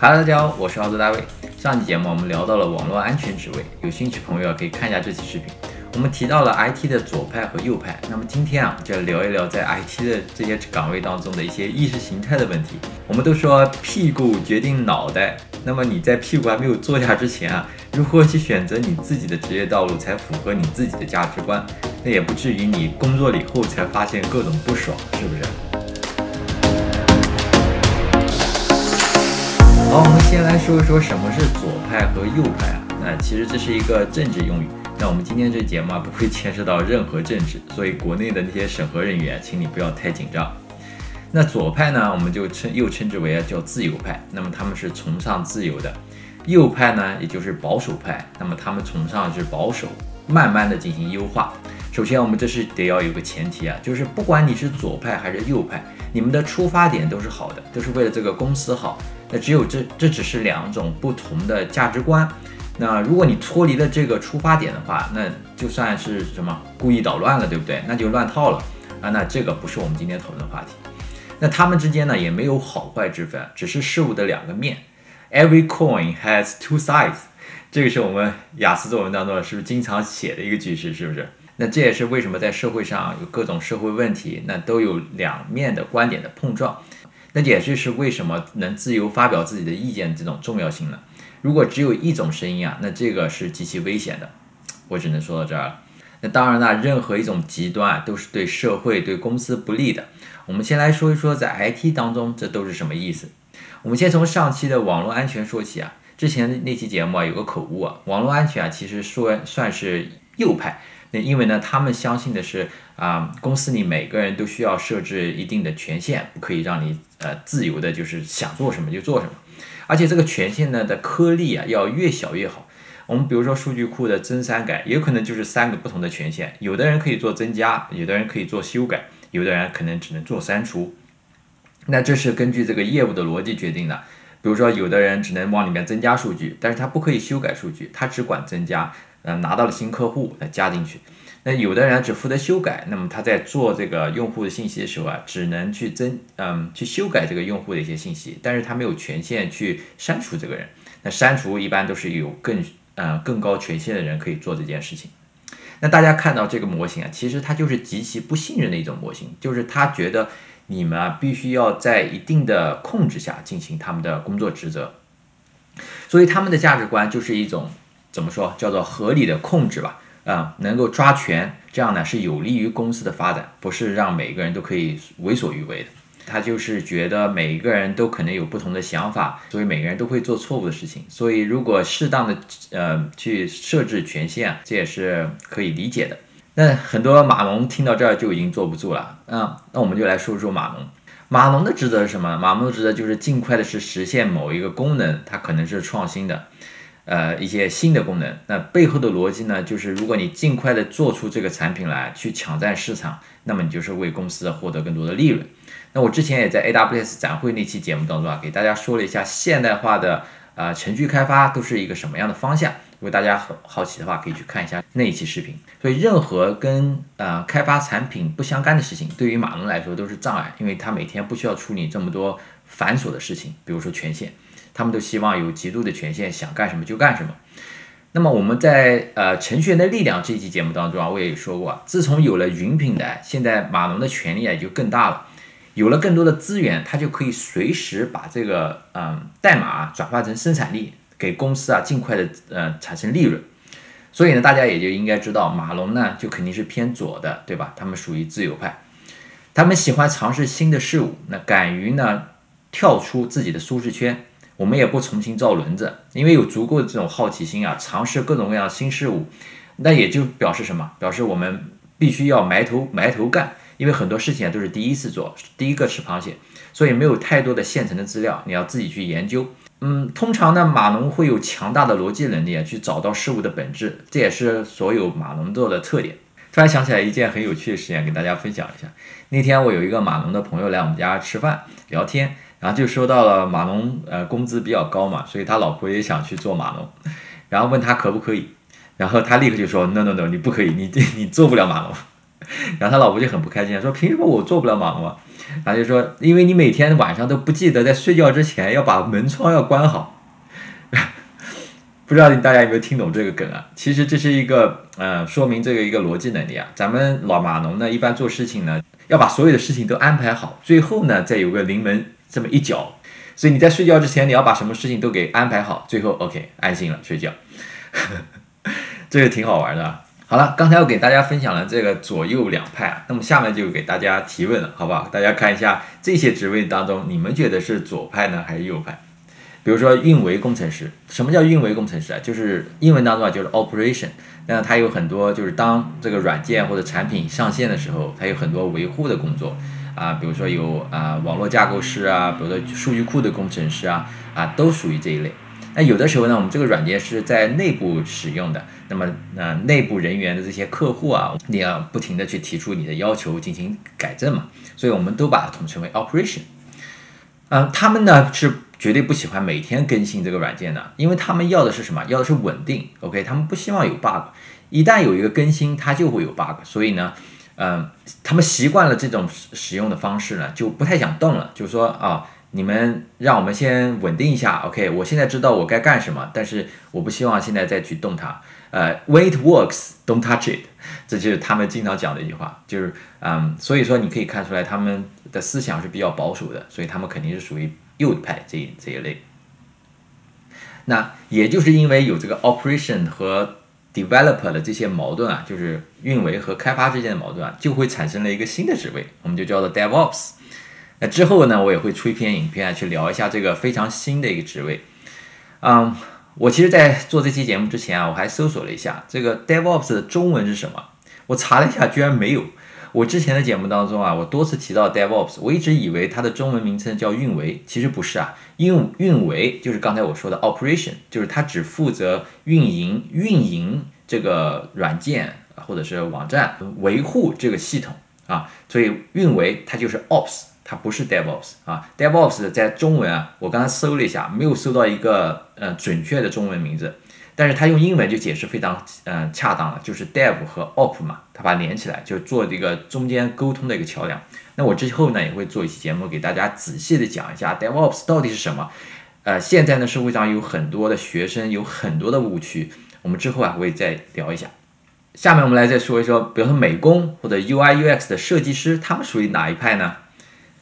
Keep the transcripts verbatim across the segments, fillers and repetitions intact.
哈喽，大家好，我是澳洲大卫。上期节目我们聊到了网络安全职位，有兴趣朋友可以看一下这期视频。我们提到了 I T 的左派和右派，那么今天啊，就聊一聊在 I T 的这些岗位当中的一些意识形态的问题。我们都说屁股决定脑袋，那么你在屁股还没有坐下之前啊，如何去选择你自己的职业道路才符合你自己的价值观？那也不至于你工作了以后才发现各种不爽，是不是？ 好，我们先来说一说什么是左派和右派啊。那其实这是一个政治用语。那我们今天这节目啊，不会牵涉到任何政治，所以国内的那些审核人员，请你不要太紧张。那左派呢，我们就称又称之为叫自由派，那么他们是崇尚自由的；右派呢，也就是保守派，那么他们崇尚是保守，慢慢的进行优化。首先，我们这是得要有个前提啊，就是不管你是左派还是右派，你们的出发点都是好的，都是为了这个公司好。 那只有这，这只是两种不同的价值观。那如果你脱离了这个出发点的话，那就算是什么故意捣乱了，对不对？那就乱套了啊！那这个不是我们今天讨论的话题。那他们之间呢，也没有好坏之分，只是事物的两个面。Every coin has two sides。这个是我们雅思作文当中是不是经常写的一个句式？是不是？那这也是为什么在社会上有各种社会问题，那都有两面的观点的碰撞。 那也就是为什么能自由发表自己的意见这种重要性呢？如果只有一种声音啊，那这个是极其危险的。我只能说到这儿了。那当然了，任何一种极端啊，都是对社会、对公司不利的。我们先来说一说在 I T 当中这都是什么意思。我们先从上期的网络安全说起啊。之前那期节目啊有个口误啊，网络安全啊其实说算是右派。那因为呢，他们相信的是啊、呃，公司里每个人都需要设置一定的权限，不可以让你。 呃，自由的就是想做什么就做什么，而且这个权限呢的颗粒啊要越小越好。我们比如说数据库的增删改，也有可能就是三个不同的权限，有的人可以做增加，有的人可以做修改，有的人可能只能做删除。那这是根据这个业务的逻辑决定的。比如说，有的人只能往里面增加数据，但是他不可以修改数据，他只管增加。嗯、呃，拿到了新客户，那加进去。 那有的人只负责修改，那么他在做这个用户的信息的时候啊，只能去增，嗯，去修改这个用户的一些信息，但是他没有权限去删除这个人。那删除一般都是有更，呃，更高权限的人可以做这件事情。那大家看到这个模型啊，其实它就是极其不信任的一种模型，就是他觉得你们啊必须要在一定的控制下进行他们的工作职责，所以他们的价值观就是一种怎么说，叫做合理的控制吧。 啊、嗯，能够抓权，这样呢是有利于公司的发展，不是让每个人都可以为所欲为的。他就是觉得每一个人都可能有不同的想法，所以每个人都会做错误的事情。所以如果适当的呃去设置权限，这也是可以理解的。那很多码农听到这儿就已经坐不住了。嗯，那我们就来说说码农。码农的职责是什么？码农的职责就是尽快的是实现某一个功能，它可能是创新的。 呃，一些新的功能，那背后的逻辑呢，就是如果你尽快的做出这个产品来，去抢占市场，那么你就是为公司获得更多的利润。那我之前也在 A W S 展会那期节目当中啊，给大家说了一下现代化的啊、呃、程序开发都是一个什么样的方向。如果大家好好奇的话，可以去看一下那一期视频。所以，任何跟呃开发产品不相干的事情，对于码农来说都是障碍，因为他每天不需要处理这么多繁琐的事情，比如说权限。 他们都希望有极度的权限，想干什么就干什么。那么我们在呃《程序员的力量》这一期节目当中啊，我也说过、啊，自从有了云平台，现在码农的权力也就更大了，有了更多的资源，他就可以随时把这个嗯、呃、代码、啊、转化成生产力，给公司啊尽快的呃产生利润。所以呢，大家也就应该知道，码农呢就肯定是偏左的，对吧？他们属于自由派，他们喜欢尝试新的事物，那敢于呢跳出自己的舒适圈。 我们也不重新造轮子，因为有足够的这种好奇心啊，尝试各种各样的新事物，那也就表示什么？表示我们必须要埋头埋头干，因为很多事情啊都是第一次做，第一个吃螃蟹，所以没有太多的现成的资料，你要自己去研究。嗯，通常呢，码农会有强大的逻辑能力啊，去找到事物的本质，这也是所有码农做的特点。突然想起来一件很有趣的事情，给大家分享一下。那天我有一个码农的朋友来我们家吃饭聊天。 然后就说到了码农，呃，工资比较高嘛，所以他老婆也想去做码农，然后问他可不可以，然后他立刻就说 no no no， 你不可以，你你做不了码农。然后他老婆就很不开心，说凭什么我做不了忙嘛？然后就说因为你每天晚上都不记得在睡觉之前要把门窗要关好。不知道大家有没有听懂这个梗啊？其实这是一个呃说明这个一个逻辑能力啊。咱们老码农呢，一般做事情呢，要把所有的事情都安排好，最后呢再有个临门这么一脚。所以你在睡觉之前，你要把什么事情都给安排好，最后 OK 安心了睡觉。这个挺好玩的啊。好了，刚才我给大家分享了这个左右两派啊，那么下面就给大家提问了，好不好？大家看一下这些职位当中，你们觉得是左派呢还是右派？比如说运维工程师，什么叫运维工程师啊？就是英文当中啊，就是 operation， 那它有很多就是当这个软件或者产品上线的时候，它有很多维护的工作啊，比如说有啊网络架构师啊，比如说数据库的工程师啊，啊都属于这一类。那有的时候呢，我们这个软件是在内部使用的，那么呃内部人员的这些客户啊，你要不停的去提出你的要求进行改正嘛，所以我们都把它统称为 operation。嗯、呃，他们呢是绝对不喜欢每天更新这个软件的，因为他们要的是什么？要的是稳定。OK， 他们不希望有 bug， 一旦有一个更新，它就会有 bug， 所以呢。嗯，他们习惯了这种使用的方式呢，就不太想动了。就是说啊，你们让我们先稳定一下 ，OK？ 我现在知道我该干什么，但是我不希望现在再去动它。呃 ，When it works, don't touch it， 这就是他们经常讲的一句话。就是嗯，所以说你可以看出来他们的思想是比较保守的，所以他们肯定是属于右派这一这一类。那也就是因为有这个 operation 和developer 的这些矛盾啊，就是运维和开发之间的矛盾啊，就会产生了一个新的职位，我们就叫做 DevOps。 那之后呢，我也会出一篇影片、啊、去聊一下这个非常新的一个职位。嗯，我其实在做这期节目之前啊，我还搜索了一下这个 DevOps 的中文是什么，我查了一下居然没有。我之前的节目当中啊，我多次提到 DevOps， 我一直以为它的中文名称叫运维，其实不是啊，运运维就是刚才我说的 operation， 就是它只负责运营运营这个软件或者是网站，维护这个系统啊，所以运维它就是 ops， 它不是 DevOps 啊。DevOps 在中文啊，我刚才搜了一下，没有搜到一个呃准确的中文名字。但是他用英文就解释非常呃恰当了，就是 dev 和 op 嘛，他把它连起来，就做这个中间沟通的一个桥梁。那我之后呢也会做一期节目，给大家仔细的讲一下 DevOps 到底是什么。呃，现在呢社会上有很多的学生有很多的误区，我们之后啊会再聊一下。下面我们来再说一说，比如说美工或者 U I U X 的设计师，他们属于哪一派呢？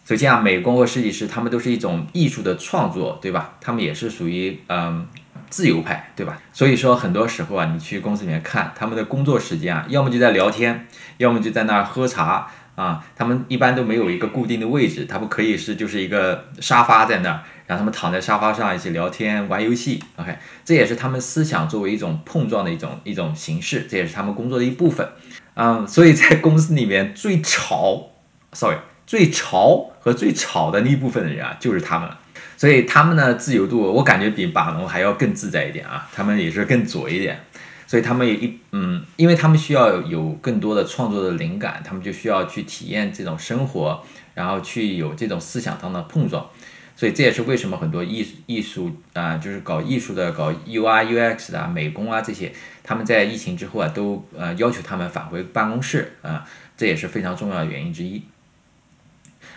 首先啊，美工和设计师他们都是一种艺术的创作，对吧？他们也是属于嗯。自由派，对吧？所以说很多时候啊，你去公司里面看他们的工作时间啊，要么就在聊天，要么就在那儿喝茶啊。他们一般都没有一个固定的位置，他们可以是就是一个沙发在那儿，然后他们躺在沙发上一起聊天、玩游戏。OK， 这也是他们思想作为一种碰撞的一种一种形式，这也是他们工作的一部分。嗯，所以在公司里面最吵 ，sorry， 最潮和最吵的那一部分的人啊，就是他们了。所以他们呢，自由度我感觉比码农还要更自在一点啊，他们也是更左一点，所以他们也一嗯，因为他们需要有更多的创作的灵感，他们就需要去体验这种生活，然后去有这种思想上的碰撞，所以这也是为什么很多艺艺术啊、呃，就是搞艺术的、搞 U I U X 的、啊、美工啊这些，他们在疫情之后啊，都呃要求他们返回办公室啊、呃，这也是非常重要的原因之一。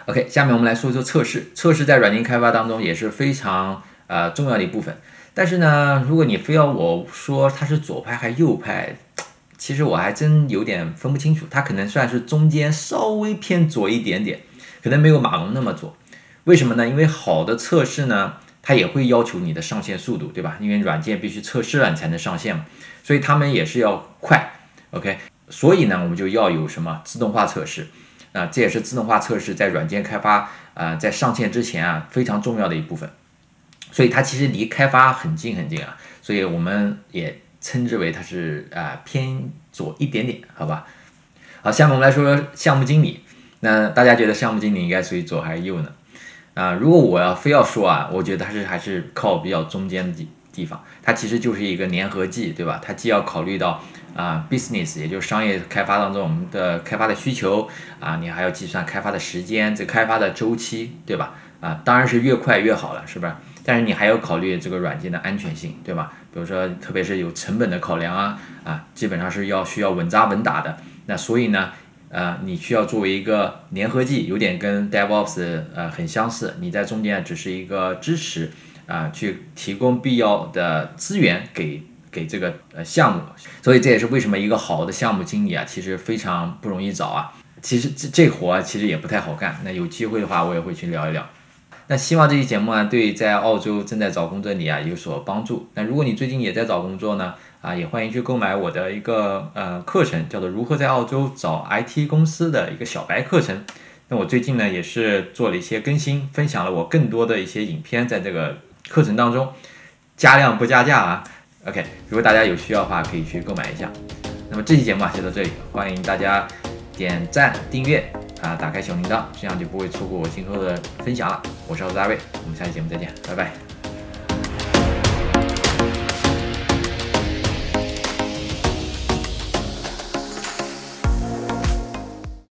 OK， 下面我们来说说测试。测试在软件开发当中也是非常呃重要的一部分。但是呢，如果你非要我说它是左派还是右派，其实我还真有点分不清楚。它可能算是中间稍微偏左一点点，可能没有马龙那么左。为什么呢？因为好的测试呢，它也会要求你的上线速度，对吧？因为软件必须测试了你才能上线嘛，所以他们也是要快。OK， 所以呢，我们就要有什么自动化测试。啊、呃，这也是自动化测试在软件开发啊、呃，在上线之前啊非常重要的一部分，所以它其实离开发很近很近啊，所以我们也称之为它是啊、呃、偏左一点点，好吧？好，下面我们来说说项目经理。那大家觉得项目经理应该属于左还是右呢？啊、呃，如果我要非要说啊，我觉得它是还是靠比较中间的地方，它其实就是一个粘合剂，对吧？它既要考虑到啊、呃、business， 也就是商业开发当中我们的开发的需求啊、呃，你还要计算开发的时间，这开发的周期，对吧？啊、呃，当然是越快越好了，是不是？但是你还要考虑这个软件的安全性，对吧？比如说，特别是有成本的考量啊，啊、呃，基本上是要需要稳扎稳打的。那所以呢，呃，你需要作为一个粘合剂，有点跟 DevOps 呃很相似，你在中间只是一个支持啊、呃，去提供必要的资源给给这个呃项目，所以这也是为什么一个好的项目经理啊，其实非常不容易找啊。其实这这活、啊、其实也不太好干，那有机会的话我也会去聊一聊。那希望这期节目啊，对在澳洲正在找工作你啊有所帮助。那如果你最近也在找工作呢，啊，也欢迎去购买我的一个呃课程，叫做如何在澳洲找 I T 公司的一个小白课程。那我最近呢也是做了一些更新，分享了我更多的一些影片，在这个课程当中，加量不加价啊。OK， 如果大家有需要的话，可以去购买一下。那么这期节目啊就到这里，欢迎大家点赞、订阅啊，打开小铃铛，这样就不会错过我今后的分享了。我是大卫，我们下期节目再见，拜拜。